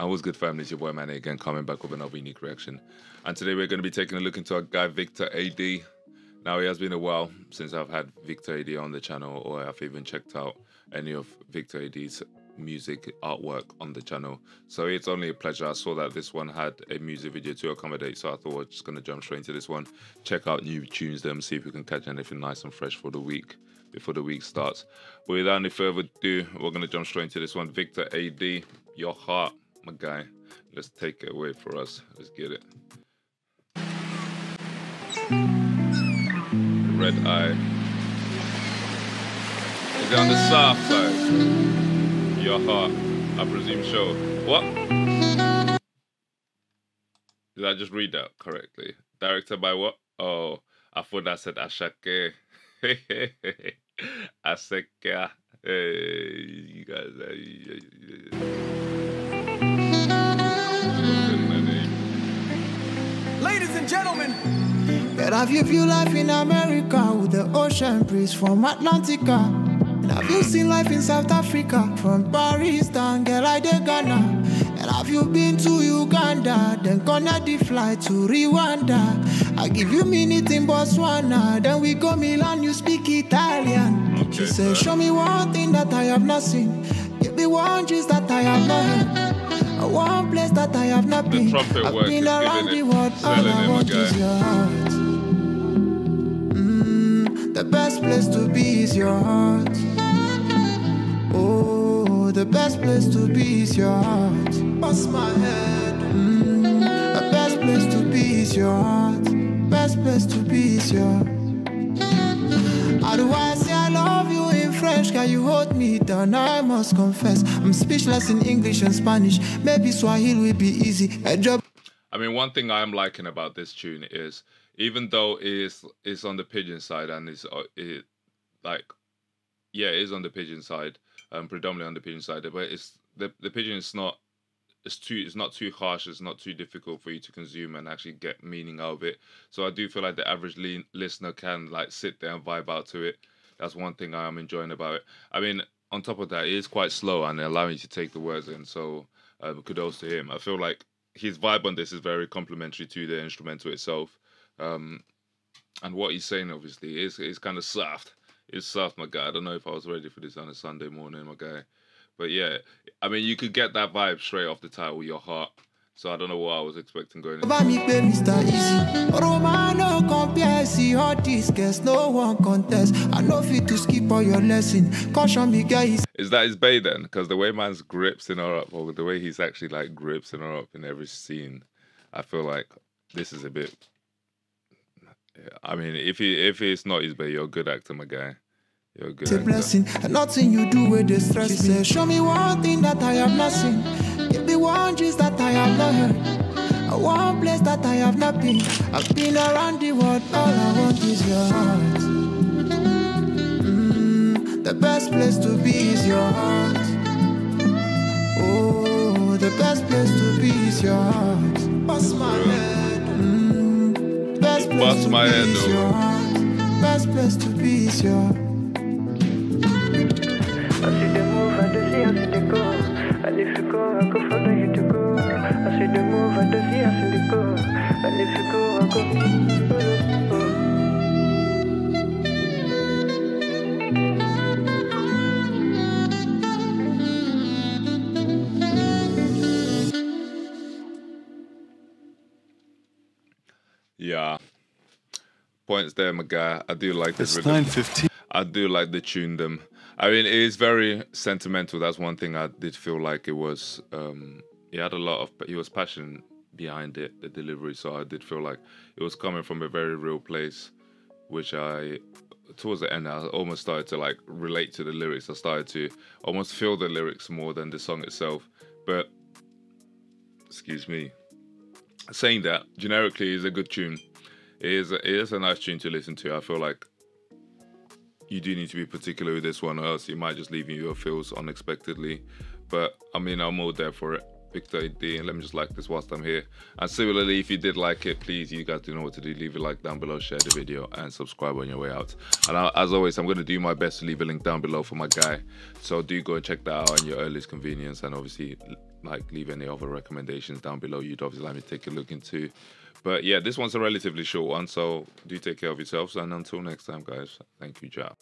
And what's good, family? It's your boy Manny again, coming back with another unique reaction. And today we're going to be taking a look into our guy Victor AD. Now, it has been a while since I've had Victor AD on the channel, or I've even checked out any of Victor AD's music artwork on the channel. So it's only a pleasure. I saw that this one had a music video to accommodate, so I thought I was just going to jump straight into this one, check out new tunes, then see if we can catch anything nice and fresh for the week before the week starts. But without any further ado, we're going to jump straight into this one. Victor AD, Your Heart, my guy. Let's take it away for us. Let's get it. Red Eye. Is it on the soft side? Your Heart, I presume so. What? Did I just read that correctly? Directed by what? Oh, I thought I said Asake. Asake. You guys. Ladies and gentlemen, that I've lived your life in America with the ocean breeze from Atlantica. And have you seen life in South Africa? From Paris, down girl, I dey Ghana. And have you been to Uganda? Then gonna the flight to Rwanda. I give you minute in Botswana. Then we go Milan, you speak Italian. Okay, she said, show me one thing that I have not seen. Give me one juice that I have not heard. One place that I have not been. I've been around the world, all I want is your heart. The best place to be is your heart. Oh, the best place to be is your heart. Pass my head. The best place to be is your heart. Best place to be is your heart. How do I say I love you in French? Can you hold me down? I must confess, I'm speechless in English and Spanish. Maybe Swahili will be easy. I mean, one thing I'm liking about this tune is, even though it's on the pigeon side, and it is on the pigeon side, predominantly on the pigeon side, but it's the pigeon is not, it's not too harsh, it's not too difficult for you to consume and actually get meaning out of it. So I do feel like the average listener can like sit there and vibe out to it. That's one thing I am enjoying about it. I mean, on top of that, it is quite slow and allowing you to take the words in. So kudos to him. I feel like his vibe on this is very complimentary to the instrumental itself. And what he's saying obviously is kind of soft. It's soft, my guy. I don't know if I was ready for this on a Sunday morning, my guy. But yeah, I mean, you could get that vibe straight off the title, Your Heart. So I don't know what I was expecting going into. Romano compare, see all these guests, no one contest. I know fit to skip all your lesson. Caution me, guys. Is that his bae then? Because the way man's gripping her up, or the way he's actually like gripping her up in every scene, I feel like this is a bit. I mean, if it's not his bae, you're a good actor, my guy. You're a good actor. Blessing, and nothing you do with the stress. She said, show me one thing that I have not seen. Give me one juice that I have not heard. One place that I have not been. I've been around the world, all I want is your heart. The best place to be is your heart. Oh, the best place to be is your heart. Pass my head. Bust my head though. Best place to be is your heart. I see the move, I don't see, I see the go. And if you go, I go further, you to go. I see the move, I don't see, I see the go. And if you go, I go. Yeah. Points there, my guy. I do like this rhythm. 9:15. I do like the tune them. I mean, it is very sentimental. That's one thing I did feel like it was. He had a lot of. He was passionate behind it, the delivery. So I did feel like it was coming from a very real place, which I, towards the end, I almost started to like relate to the lyrics. I started to almost feel the lyrics more than the song itself. But excuse me, saying that, generically is a good tune. It is a nice tune to listen to. I feel like you do need to be particular with this one, or else it might just leave you your feels unexpectedly. But I mean, I'm all there for it. Victor AD, and let me just like this whilst I'm here. And similarly, if you did like it, please, you guys do know what to do. Leave a like down below, share the video, and subscribe on your way out. And as always, I'm going to do my best to leave a link down below for my guy. So do go and check that out on your earliest convenience, and obviously like leave any other recommendations down below, you'd obviously let me take a look into. But yeah, this one's a relatively short one, so do take care of yourselves, and until next time guys, thank you, ciao.